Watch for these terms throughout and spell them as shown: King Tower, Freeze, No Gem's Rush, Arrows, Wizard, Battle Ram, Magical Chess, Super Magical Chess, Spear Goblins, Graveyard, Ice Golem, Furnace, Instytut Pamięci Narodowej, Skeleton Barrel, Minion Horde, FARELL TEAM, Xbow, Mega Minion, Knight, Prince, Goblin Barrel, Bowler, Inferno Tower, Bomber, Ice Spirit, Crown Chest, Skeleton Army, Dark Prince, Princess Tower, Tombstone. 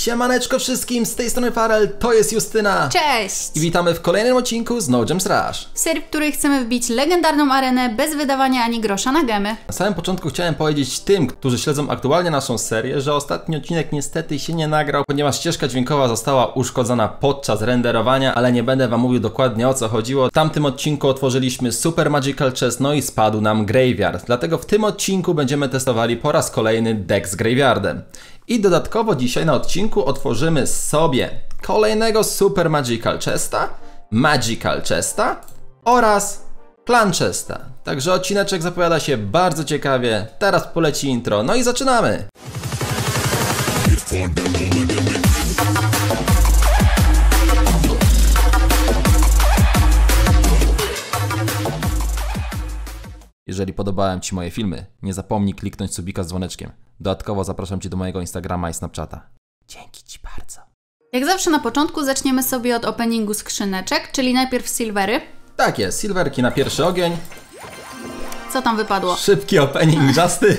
Siemaneczko wszystkim, z tej strony Farell, to jest Justyna. Cześć! I witamy w kolejnym odcinku z No Gem's Rush. Serii, w której chcemy wbić legendarną arenę bez wydawania ani grosza na gemy. Na samym początku chciałem powiedzieć tym, którzy śledzą aktualnie naszą serię, że ostatni odcinek niestety się nie nagrał, ponieważ ścieżka dźwiękowa została uszkodzona podczas renderowania, ale nie będę wam mówił dokładnie o co chodziło. W tamtym odcinku otworzyliśmy Super Magical Chess, no i spadł nam Graveyard. Dlatego w tym odcinku będziemy testowali po raz kolejny deck z Graveyardem. I dodatkowo dzisiaj na odcinku otworzymy sobie kolejnego Super Magical Chesta oraz Clan Chesta. Także odcineczek zapowiada się bardzo ciekawie. Teraz poleci intro, no i zaczynamy! Jeżeli podobałem Ci moje filmy, nie zapomnij kliknąć subika z dzwoneczkiem. Dodatkowo zapraszam Cię do mojego Instagrama i Snapchata. Dzięki Ci bardzo. Jak zawsze na początku zaczniemy sobie od openingu skrzyneczek, czyli najpierw silvery. Tak jest, silverki na pierwszy ogień. Co tam wypadło? Szybki opening Justy.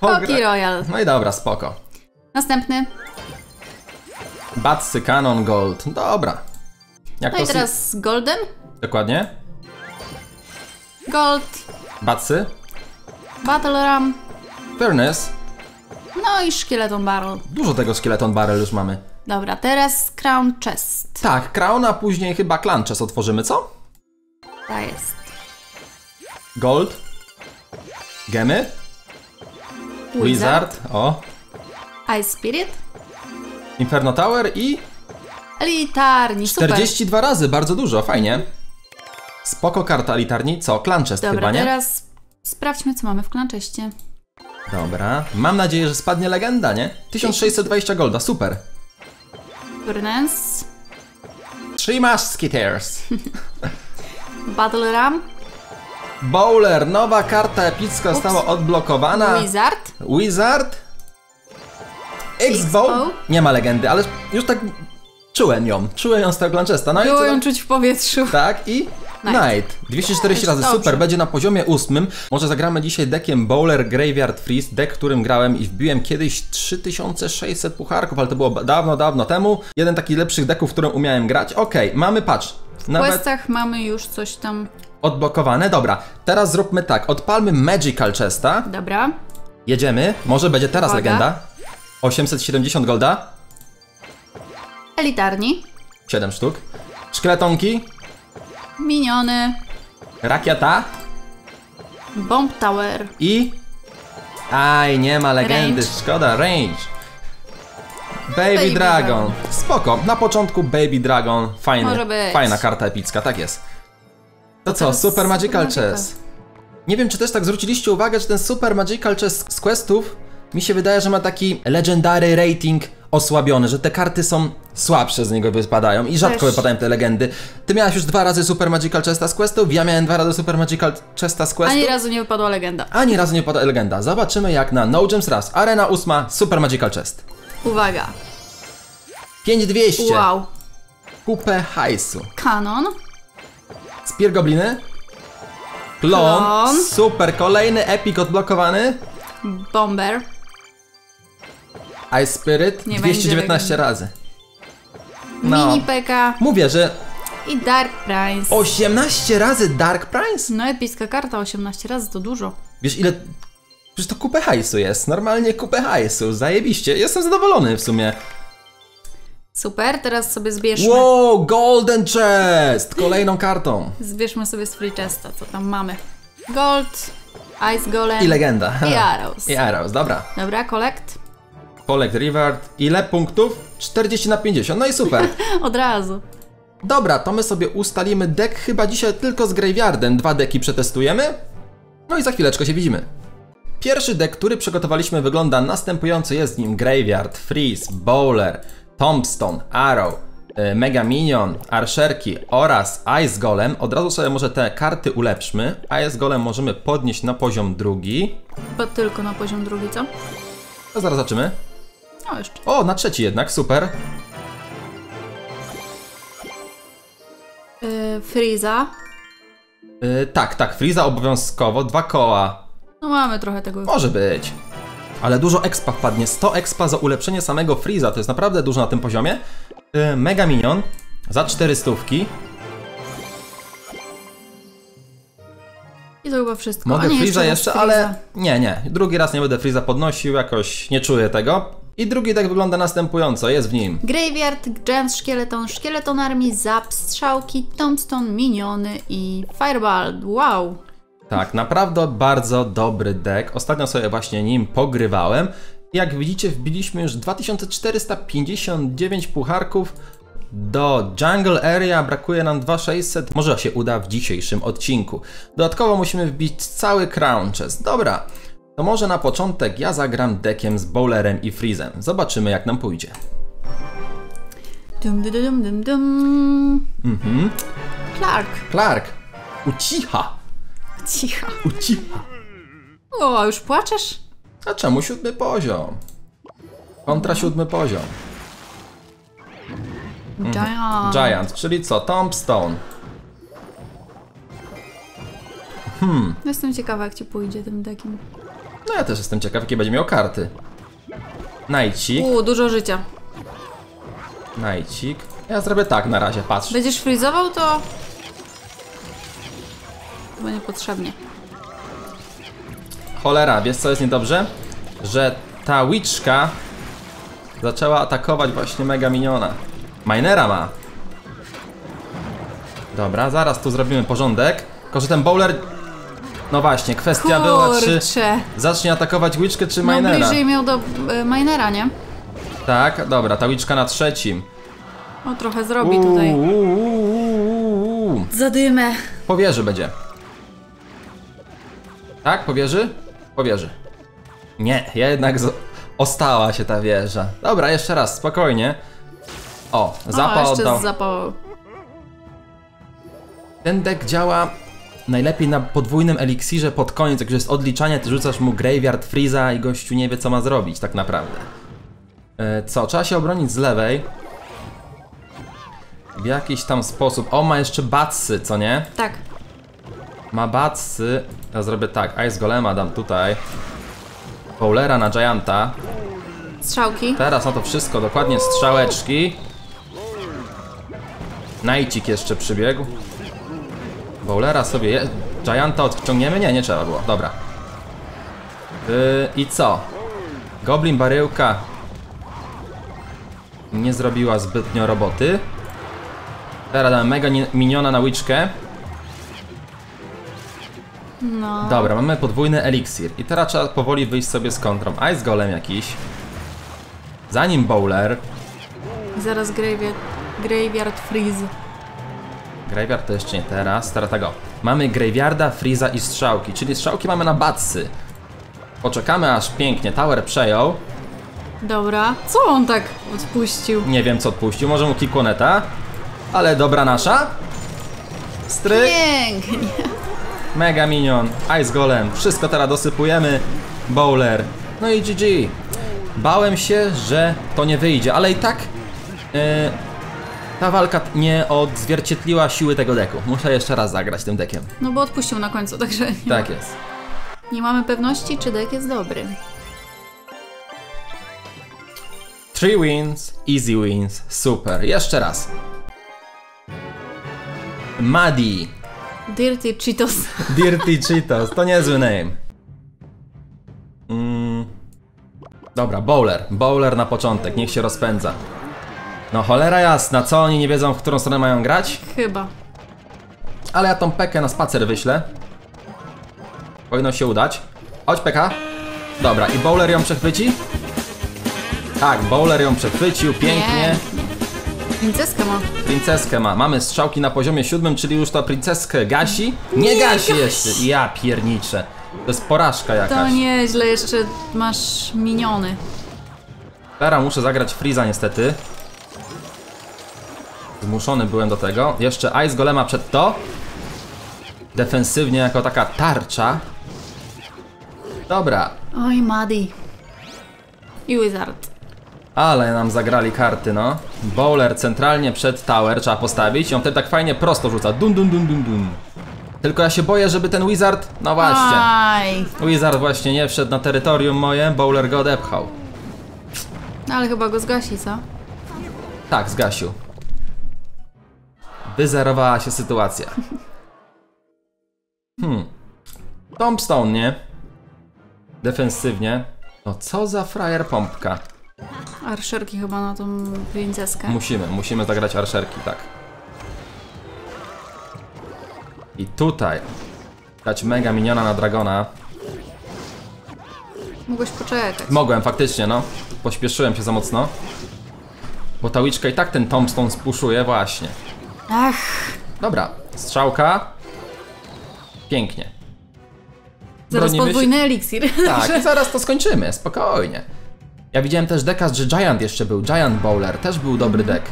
Hoki Royal. No i dobra, spoko. Następny. Batsy Cannon Gold. Dobra. Jak no to i teraz Golden? Dokładnie. Gold. Batsy. Battle Ram. Furnace. No i Skeleton Barrel. Dużo tego Skeleton Barrel już mamy. Dobra, teraz Crown Chest. Tak, Crown, a później chyba Clan Chest otworzymy, co? Tak jest. Gold. Gemy. Wizard. O. Ice Spirit. Inferno Tower i... Elitarni, super. 42 razy, bardzo dużo, fajnie. Spoko karta Elitarni, co? Clan Chest chyba, nie? Dobra, teraz sprawdźmy, co mamy w Clan Chestie. Dobra, mam nadzieję, że spadnie legenda, nie? 1620 golda, super. Furnace. Three Musketeers. Battle Ram. Bowler, nowa karta epicka została odblokowana. Wizard. Xbow. Nie ma legendy, ale już tak czułem ją z tego Clan Chesta. No było i ją czuć w powietrzu. Tak i... Knight. 240 razy, super, będzie na poziomie 8. Może zagramy dzisiaj deckiem Bowler Graveyard Freeze, deck, którym grałem i wbiłem kiedyś 3600 pucharków, ale to było dawno, dawno temu. Jeden taki z lepszych decków, w którym umiałem grać. Okej, mamy, patrz. W questach mamy już coś tam odblokowane, dobra. Teraz zróbmy tak, odpalmy Magical Chesta. Dobra. Jedziemy, może będzie teraz legenda. 870 golda. Elitarni. 7 sztuk. Szkieletonki. Miniony. Rakieta. Bomb Tower. I... Aj, nie ma legendy, range. Szkoda, range. Baby Dragon. Spoko, na początku Baby Dragon. Fajna karta epicka, tak jest. To co, Super Magical Chess. Nie wiem, czy też tak zwróciliście uwagę, że ten Super Magical Chess z questów mi się wydaje, że ma taki legendary rating osłabiony, że te karty są słabsze, z niego wypadają i rzadko wypadają te legendy. Ty miałaś już 2 razy Super Magical Chesta z questów, ja miałem 2 razy Super Magical Chesta z questów. Ani razu nie wypadła legenda. Ani razu nie wypadła legenda. Zobaczymy jak na No Gem's Rush. Arena 8, Super Magical Chest. Uwaga. 5200. Wow. Kupę hajsu. Kanon. Spear Gobliny. Klon. Super, kolejny epic odblokowany. Bomber. Ice Spirit, nie 219 razy. No. Mini Peka. Mówię, że... I Dark Prince. 18 razy Dark Prince? No epicka karta, 18 razy to dużo. Wiesz ile... Przecież to kupę hajsu jest, normalnie kupę hajsu, zajebiście. Jestem zadowolony w sumie. Super, teraz sobie zbierzmy... Wow, Golden Chest! Kolejną kartą. Zbierzmy sobie z Free Chesta, co tam mamy. Gold, Ice Golem... I legenda. I Arrows. I Arrows, dobra. Dobra, collect. Polek Reward. Ile punktów? 40 na 50. No i super. Od razu. Dobra, to my sobie ustalimy deck chyba dzisiaj tylko z Graveyardem. 2 deki przetestujemy. No i za chwileczkę się widzimy. Pierwszy deck, który przygotowaliśmy wygląda następująco. Jest nim Graveyard, Freeze, Bowler, Tombstone, Arrow, Mega Minion, Archerki oraz Ice Golem. Od razu sobie może te karty ulepszmy. Ice Golem możemy podnieść na poziom 2. Bo tylko na poziom 2, co? To zaraz zobaczymy. No jeszcze. O, na 3 jednak, super. Freeza. Tak, Freeza obowiązkowo, 2 koła. No mamy trochę tego. Może być. Ale dużo expa wpadnie, 100 expa za ulepszenie samego Freeza, to jest naprawdę dużo na tym poziomie. Mega Minion za 400. I to chyba wszystko. Mogę Freeza jeszcze, ale nie. Drugi raz nie będę Freeza podnosił, jakoś nie czuję tego. I drugi deck wygląda następująco, jest w nim Graveyard, Gems, Skeleton Army, Zap, Strzałki, Tombstone, Miniony i Fireball, wow! Tak, naprawdę bardzo dobry deck, ostatnio sobie właśnie nim pogrywałem. Jak widzicie, wbiliśmy już 2459 pucharków. Do Jungle Area brakuje nam 2600, może się uda w dzisiejszym odcinku. Dodatkowo musimy wbić cały Crown Chest, dobra. To może na początek ja zagram deckiem z Bowlerem i Freezem. Zobaczymy, jak nam pójdzie. Clark. Ucicha. O, a już płaczesz? A czemu 7. poziom? Kontra 7. poziom. Giant, czyli co? Tombstone. Jestem ciekawa, jak ci pójdzie tym deckiem. No ja też jestem ciekaw, jakie będzie miał karty. Knightcik. Dużo życia. Knightcik. Ja zrobię tak na razie, patrz. Będziesz frizował, to... Chyba niepotrzebnie. Cholera, wiesz co jest niedobrze? Że ta witchka zaczęła atakować właśnie Mega Miniona. Minera ma. Dobra, zaraz tu zrobimy porządek. Tylko że ten Bowler... No właśnie, kwestia była, czy zacznie atakować Witchkę czy Minera. No bliżej miał do Minera, nie? Tak, dobra, ta Witchka na 3. O, trochę zrobi tutaj. Zadymę. Powierzy będzie. Tak, powierzy? Powierzy. Nie, jednak ostała się ta wieża. Dobra, jeszcze raz, spokojnie. O, zapał oddał. Ten deck działa... Najlepiej na podwójnym eliksirze pod koniec, jak już jest odliczanie, ty rzucasz mu Graveyard, Freeza i gościu nie wie, co ma zrobić tak naprawdę. Co? Trzeba się obronić z lewej. W jakiś tam sposób. O, ma jeszcze batsy, co nie? Tak. Ma batsy. Ja zrobię tak. Ice Golema dam tutaj. Bowlera na Gianta. Strzałki. Teraz na to wszystko, dokładnie strzałeczki. Najcik jeszcze przybiegł. Bowlera sobie je... Gianta odciągniemy? Nie, nie trzeba było. Dobra. I co? Goblin baryłka nie zrobiła zbytnio roboty. Teraz damy Mega Miniona na Witchkę. No. Dobra, mamy podwójny eliksir. I teraz trzeba powoli wyjść sobie z kontrą. Ice Golem jakiś. Zanim Bowler. Zaraz Graveyard Freeze. Graveyard to jeszcze nie teraz, teraz tego. Mamy Graveyarda, Freeza i strzałki, czyli strzałki mamy na batsy. Poczekamy, aż pięknie Tower przejął. Dobra, co on tak odpuścił? Nie wiem, co odpuścił, może mu kikłoneta. Ale dobra nasza. Stryk. Pięknie. Mega Minion, Ice Golem, wszystko teraz dosypujemy. Bowler, no i GG. Bałem się, że to nie wyjdzie, ale i tak... Ta walka nie odzwierciedliła siły tego deku. Muszę jeszcze raz zagrać tym dekiem. No bo odpuścił na końcu, także... Tak jest. Nie mamy pewności, czy dek jest dobry. 3 wins, easy wins, super. Jeszcze raz. Muddy. Dirty Cheetos. Dirty Cheetos, to niezły name. Dobra, Bowler. Bowler na początek, niech się rozpędza. No cholera jasna, co oni nie wiedzą, w którą stronę mają grać? Chyba. Ale ja tą Pekę na spacer wyślę. Powinno się udać. Chodź Peka. Dobra, i Bowler ją przechwyci? Tak, Bowler ją przechwycił, pięknie. Nie. Princeskę ma. Princeskę ma. Mamy strzałki na poziomie 7, czyli już ta princeskę gasi. Nie gasi jeszcze. Ja pierniczę. To jest porażka jakaś. To nieźle, jeszcze masz miniony. Teraz muszę zagrać Freeza niestety. Zmuszony byłem do tego. Jeszcze Ice Golema przed to. Defensywnie jako taka tarcza. Dobra. Oj, Muddy. I Wizard. Ale nam zagrali karty, no. Bowler centralnie przed Tower trzeba postawić. I on wtedy tak fajnie prosto rzuca. Dun, dun, dun, dun, dun. Tylko ja się boję, żeby ten Wizard... No właśnie. Aj. Wizard właśnie nie wszedł na terytorium moje, Bowler go odepchał. No ale chyba go zgasi, co? Tak, zgasił. Wyzerowała się sytuacja. Tombstone, nie? Defensywnie. No co za frajer pompka. Arszerki chyba na tą princeskę. Musimy zagrać arszerki, tak. I tutaj dać mega miniona na dragona. Mogłeś poczekać. Mogłem, faktycznie, no. Pośpieszyłem się za mocno. Bo ta łyczka i tak ten Tombstone spuszuje, właśnie. Ach. Dobra, strzałka. Pięknie. Zaraz podwójny eliksir. Tak, zaraz to skończymy, spokojnie. Ja widziałem też dekast, że Giant jeszcze był, Giant Bowler, też był dobry dek.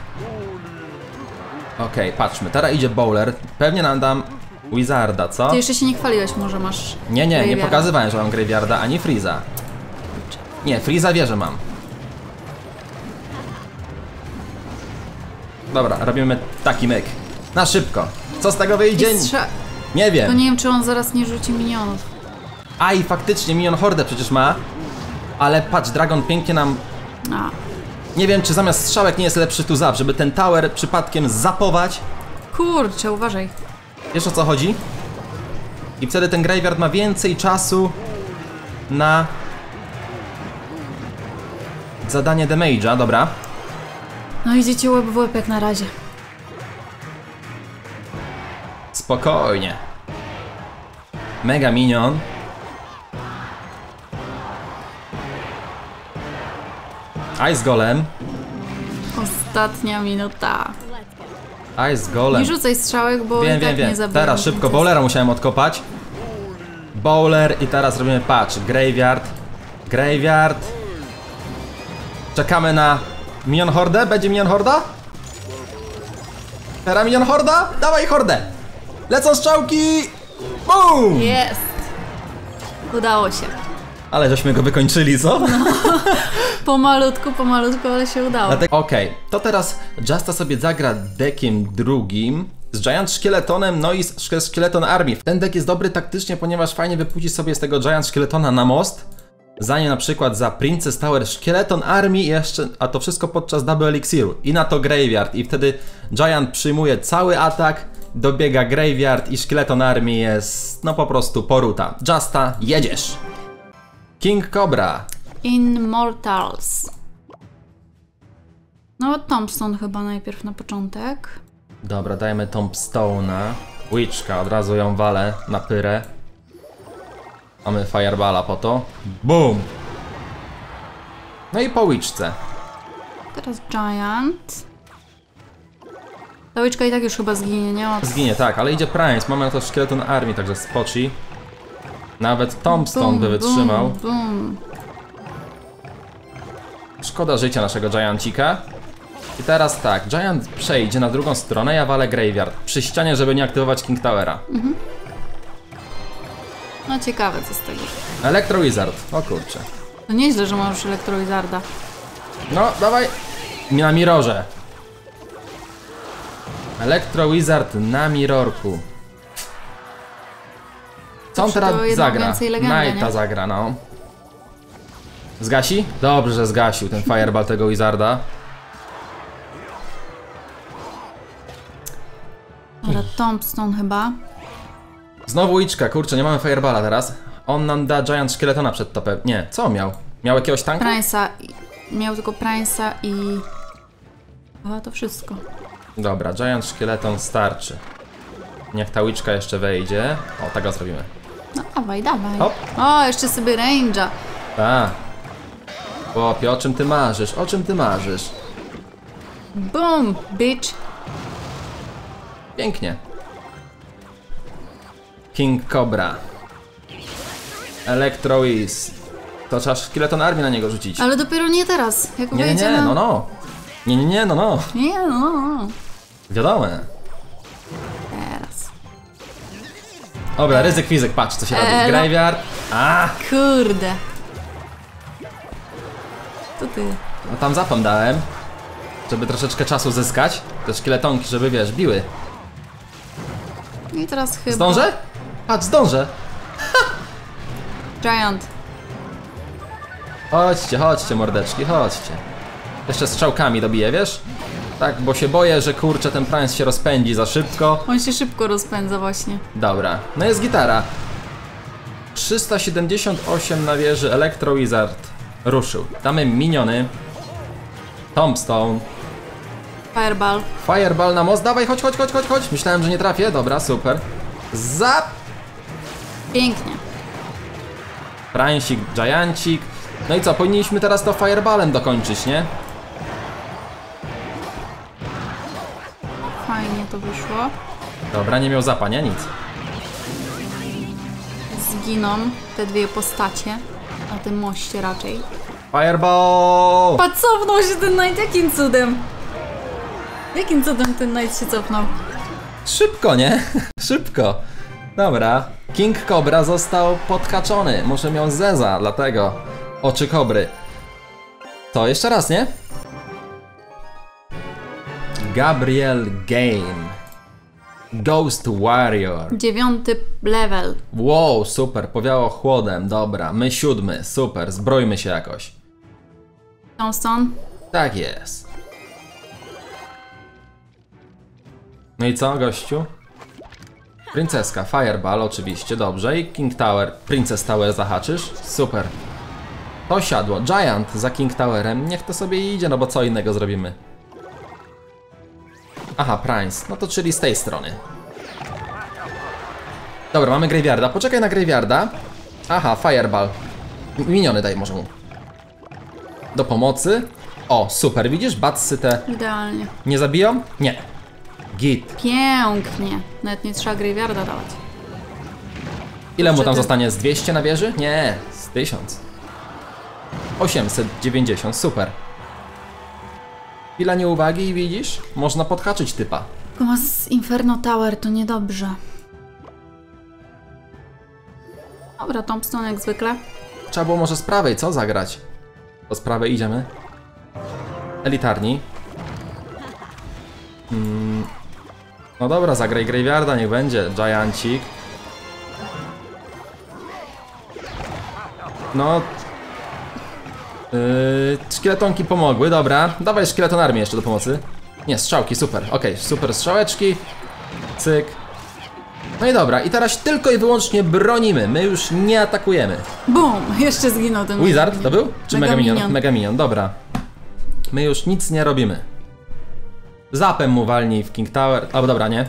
Okej, patrzmy, teraz idzie Bowler, pewnie nam dam Wizarda, co? Ty jeszcze się nie chwaliłeś, może masz... Nie pokazywałem, że mam Graveyarda, ani Freeza. Nie, Freeza wie, że mam. Dobra, robimy taki myk. Na szybko. Co z tego wyjdzie? Nie wiem. To nie wiem, czy on zaraz nie rzuci minionów. A i faktycznie, minion hordę przecież ma. Ale patrz, Dragon pięknie nam... No. Nie wiem, czy zamiast strzałek nie jest lepszy tu zap, żeby ten tower przypadkiem zapować. Kurczę, uważaj. Wiesz, o co chodzi? I wtedy ten Graveyard ma więcej czasu na... zadanie damage'a, dobra. No idziecie łeb w łeb jak na razie. Spokojnie. Mega minion. Ice Golem. Ostatnia minuta. Ice Golem. Nie rzucaj strzałek, bo wiem, i tak nie zabiję. Teraz szybko Bowlera musiałem odkopać. Bowler i teraz robimy patch. Graveyard. Graveyard. Czekamy na minion hordę. Będzie minion horda? Teraz minion horda? Dawaj hordę! Lecą strzałki! Boom! Jest! Udało się. Ale żeśmy go wykończyli, co? No, pomalutku, ale się udało. Okej, to teraz Justa sobie zagra dekiem drugim z Giant Szkieletonem, no i z Skeleton Army. Ten dek jest dobry taktycznie, ponieważ fajnie wypuści sobie z tego Giant Szkieletona na most. Zanim na przykład za Princess Tower Skeleton Army jeszcze, a to wszystko podczas double elixiru. I na to Graveyard i wtedy Giant przyjmuje cały atak, dobiega Graveyard i Skeleton Army jest no po prostu poruta. Justa, jedziesz! King Cobra. Immortals. No Tombstone chyba najpierw na początek. Dobra, dajmy Tombstone'a. Witchka, od razu ją walę na pyrę. Mamy Fireballa po to. Boom! No i po Witchce. Teraz Giant. Ta Witchka i tak już chyba zginie, nie? Zginie, tak, ale idzie Prince. Mamy na to Skeleton Army, także spoczy. Nawet Tombstone by wytrzymał. Szkoda życia naszego Giantika. I teraz tak, Giant przejdzie na drugą stronę, ja walę Graveyard przy ścianie, żeby nie aktywować King Towera. No ciekawe co z tego. Electro Wizard, o kurczę. No nieźle, że masz już Electro Wizarda. No, dawaj na mirorze. Electro Wizard na mirorku. Co on teraz zagra? Knighta zagra, no. Zgasi? Dobrze, że zgasił ten Fireball tego Wizarda. Ale Tombstone chyba. Znowu Witchka, kurczę, nie mamy Fireballa teraz. On nam da Giant Szkieletona przed topem. Nie, co miał? Miał jakiegoś tanka? Prince'a. Miał tylko Prince'a i... chyba to wszystko. Dobra, Giant Szkieleton starczy. Niech ta Witchka jeszcze wejdzie. O, tego zrobimy. No dawaj, dawaj. Hop. O, jeszcze sobie range'a. Tak. Chłopie, o czym ty marzysz? O czym ty marzysz? Boom, bitch. Pięknie. King Cobra. Electro Whiz. To trzeba Skeleton Army na niego rzucić. Ale dopiero nie teraz. Jak wejdzie na... Nie. Wiadome. Dobra, ryzyk fizyk, patrz co się robi. Graveyard. A! Kurde. To ty. No tam zapam dałem. Żeby troszeczkę czasu zyskać. Te szkieletonki, żeby wiesz, biły. I teraz chyba... Zdążę? Patrz, zdążę! Giant. Chodźcie, chodźcie, mordeczki, chodźcie. Jeszcze strzałkami dobiję, wiesz? Tak, bo się boję, że kurczę, ten Prince się rozpędzi za szybko. On się szybko rozpędza właśnie. Dobra, no jest gitara. 378 na wieży, Electro Wizard ruszył. Damy miniony. Tombstone. Fireball. Fireball na most, dawaj, chodź, chodź, chodź, chodź, chodź. Myślałem, że nie trafię, dobra, super. Zap! Pięknie. Princik, giantik. No i co, powinniśmy teraz to fireballem dokończyć, nie? Fajnie to wyszło. Dobra, nie miał zapa, nie? Nic. Zginą te dwie postacie. Na tym moście raczej. Fireball! Patrz, cofnął się ten Knight, jakim cudem? Jakim cudem ten Knight się cofnął? Szybko, nie? Szybko. Dobra. King Cobra został podkaczony. Muszę ją zeza, dlatego oczy kobry. To jeszcze raz, nie? Gabriel Game. Ghost Warrior. 9. level. Wow, super, powiało chłodem, dobra. My 7, super, zbrojmy się jakoś. Tombstone? Tak jest. No i co, gościu? Princeska, Fireball oczywiście, dobrze. I King Tower, Princess Tower zahaczysz? Super. To siadło, Giant za King Towerem, niech to sobie idzie, no bo co innego zrobimy. Aha, Prince, no to czyli z tej strony. Dobra, mamy Graveyarda, poczekaj na Graveyarda. Aha, Fireball. Miniony daj może mu. Do pomocy. O, super, widzisz? Batsy te... Idealnie. Nie zabiją? Nie. Git. Pięknie. Nawet nie trzeba Graveyarda dawać. Ile mu tam zostanie? Z 200 na wieży? Nie, z 1000. 890, super. Chwila nieuwagi i widzisz? Można podhaczyć typa. O, z Inferno Tower to niedobrze. Dobra, Tombstone jak zwykle. Trzeba było może z prawej, co? Zagrać. Po prawej idziemy. Elitarni. No dobra, zagraj Graveyarda, niech będzie. Giantik. No... szkieletonki pomogły, dobra. Dawaj Skeleton Army jeszcze do pomocy. Nie, strzałki, super, okej, super strzałeczki. Cyk. No i dobra, i teraz tylko i wyłącznie bronimy, my już nie atakujemy. Bum, jeszcze zginął ten Wizard, to był? Czy Mega Minion? Mega Minion, dobra. My już nic nie robimy. Zapem mu walnij w King Tower, albo dobra, nie.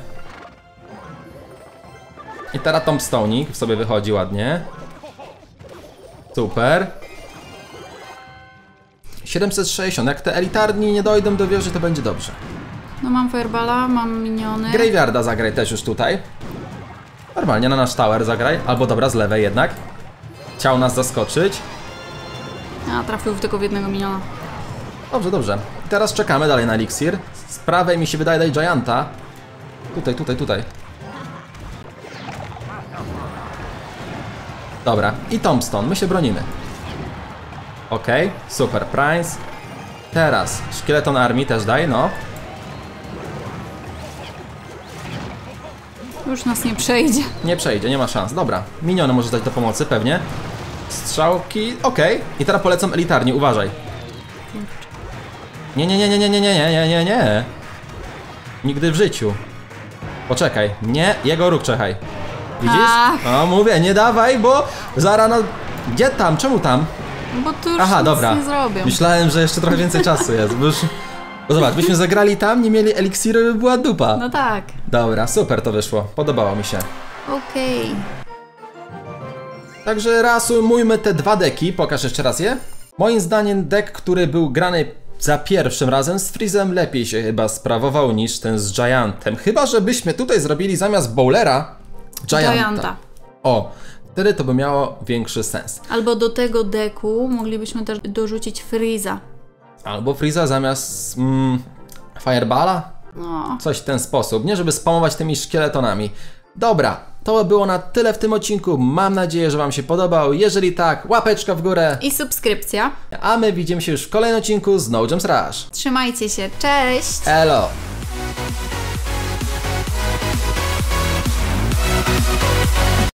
I teraz Tombstone'ik w sobie wychodzi ładnie. Super. 760, jak te elitarni nie dojdą do wieży, to będzie dobrze. No mam Fireballa, mam miniony. Graveyarda zagraj też już tutaj. Normalnie na nasz tower zagraj, albo dobra, z lewej jednak. Chciał nas zaskoczyć. A trafił tylko w jednego miniona. Dobrze, dobrze. I teraz czekamy dalej na eliksir. Z prawej mi się wydaje daj Gianta. Tutaj, tutaj, tutaj. Dobra, i Tombstone, my się bronimy. Ok, super, Prince. Teraz Skeleton Army też daj, no. Już nas nie przejdzie. Nie przejdzie, nie ma szans, dobra. Miniony może dać do pomocy, pewnie. Strzałki, ok. I teraz polecam elitarni, uważaj. Nie, nie, nie, nie, nie, nie, nie, nie, nie, nie. Nigdy w życiu. Poczekaj, nie, jego róg czekaj. Widzisz? No mówię, nie dawaj, bo zaraz na... Gdzie tam, czemu tam? Bo tu już aha, nic dobra. Nie zrobią. Myślałem, że jeszcze trochę więcej czasu jest. Bo już... no zobacz, byśmy zagrali tam, nie mieli eliksiru, by była dupa. No tak. Dobra, super to wyszło. Podobało mi się. Okej. Także reasumujmy te dwa deki. Pokaż jeszcze raz je. Moim zdaniem dek, który był grany za pierwszym razem z Freezem, lepiej się chyba sprawował niż ten z Giantem. Chyba, żebyśmy tutaj zrobili zamiast Bowlera Gianta. O. Wtedy to by miało większy sens. Albo do tego deku moglibyśmy też dorzucić Freeza. Albo Freeza zamiast Fireballa? No. Coś w ten sposób, nie żeby spamować tymi szkieletonami. Dobra, to by było na tyle w tym odcinku. Mam nadzieję, że wam się podobał. Jeżeli tak, łapeczka w górę. I subskrypcja. A my widzimy się już w kolejnym odcinku z No Gem's Rush. Trzymajcie się, cześć! Elo!